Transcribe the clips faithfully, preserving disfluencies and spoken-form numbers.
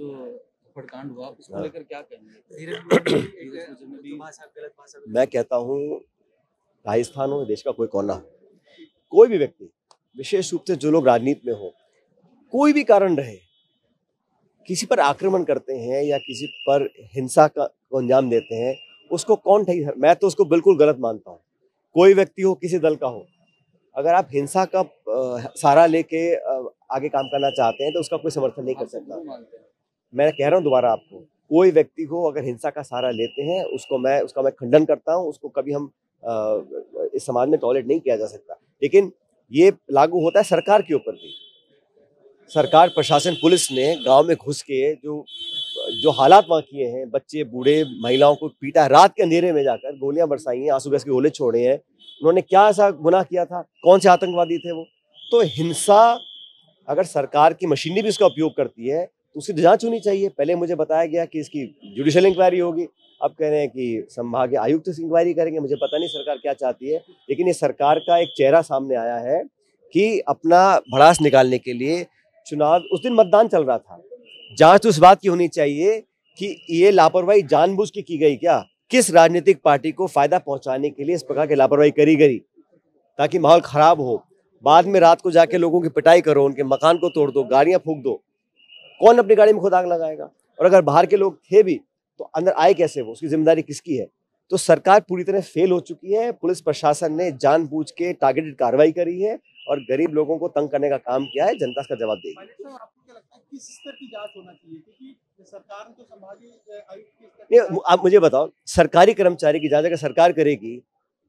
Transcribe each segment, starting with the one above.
जो कांड हुआ उसको लेकर क्या कहेंगे? मैं कहता हूँ राजस्थान हो देश का कोई कोना हो, कोई भी व्यक्ति विशेष रूप से जो लोग राजनीति में हो, कोई भी कारण रहे किसी पर आक्रमण करते हैं या किसी पर हिंसा का को अंजाम देते हैं, उसको कौन ठीक? मैं तो उसको बिल्कुल गलत मानता हूँ। कोई व्यक्ति हो किसी दल का हो, अगर आप हिंसा का सहारा लेके आगे काम करना चाहते हैं तो उसका कोई समर्थन नहीं कर सकता। मैं कह रहा हूँ दोबारा आपको, कोई व्यक्ति को अगर हिंसा का सहारा लेते हैं उसको मैं उसका मैं खंडन करता हूँ। उसको कभी हम आ, इस समाज में टॉलरेट नहीं किया जा सकता। लेकिन ये लागू होता है सरकार के ऊपर भी। सरकार, प्रशासन, पुलिस ने गांव में घुस के जो जो हालात वहाँ किए हैं, बच्चे बूढ़े महिलाओं को पीटा है, रात के अंधेरे में जाकर गोलियां बरसाई हैं, आंसू गैस के गोले छोड़े हैं। उन्होंने क्या ऐसा गुनाह किया था? कौन से आतंकवादी थे वो? तो हिंसा अगर सरकार की मशीनरी भी उसका उपयोग करती है तो उसकी जाँच होनी चाहिए। पहले मुझे बताया गया कि इसकी जुडिशियल इंक्वायरी होगी, अब कह रहे हैं कि संभागीय आयुक्त से इंक्वायरी करेंगे। मुझे पता नहीं सरकार क्या चाहती है, लेकिन ये सरकार का एक चेहरा सामने आया है कि अपना भड़ास निकालने के लिए चुनाव, उस दिन मतदान चल रहा था, जांच तो इस बात की होनी चाहिए कि ये लापरवाही जानबूझ के की गई क्या? किस राजनीतिक पार्टी को फायदा पहुंचाने के लिए इस प्रकार की लापरवाही करी गई ताकि माहौल खराब हो, बाद में रात को जाके लोगों की पिटाई करो, उनके मकान को तोड़ दो, गाड़ियां फूंक दो। कौन अपनी गाड़ी में खुद आग लगाएगा? और अगर बाहर के लोग थे भी तो अंदर आए कैसे वो? उसकी जिम्मेदारी किसकी है? तो सरकार पूरी तरह फेल हो चुकी है। पुलिस प्रशासन ने जानबूझ के टारगेटेड कार्रवाई करी है और गरीब लोगों को तंग करने का काम किया है। जनता इसका जवाब देगी। आपको क्या लगता है किस स्तर की जांच होना चाहिए? क्योंकि सरकार ने तो संभाजी आयुक्त नहीं, आप मुझे बताओ, सरकारी कर्मचारी की जांच अगर सरकार करेगी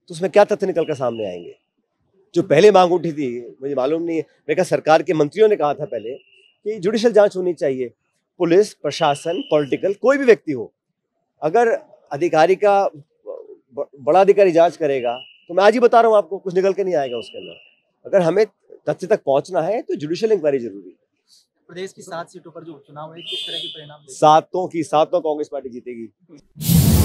तो उसमें क्या तथ्य निकल कर सामने आएंगे? जो पहले मांग उठी थी, मुझे मालूम नहीं है, मैंने कहा सरकार के मंत्रियों ने कहा था पहले कि जुडिशियल जाँच होनी चाहिए। पुलिस प्रशासन, पॉलिटिकल कोई भी व्यक्ति हो, अगर अधिकारी का बड़ा अधिकारी जांच करेगा तो मैं आज ही बता रहा हूँ आपको कुछ निकल के नहीं आएगा उसके अंदर। अगर हमें तथ्य तक पहुंचना है तो जुडिशियल इंक्वायरी जरूरी है। प्रदेश की सात सीटों पर जो उपचुनाव है किस तरह के परिणाम? सातों की सातों कांग्रेस पार्टी जीतेगी।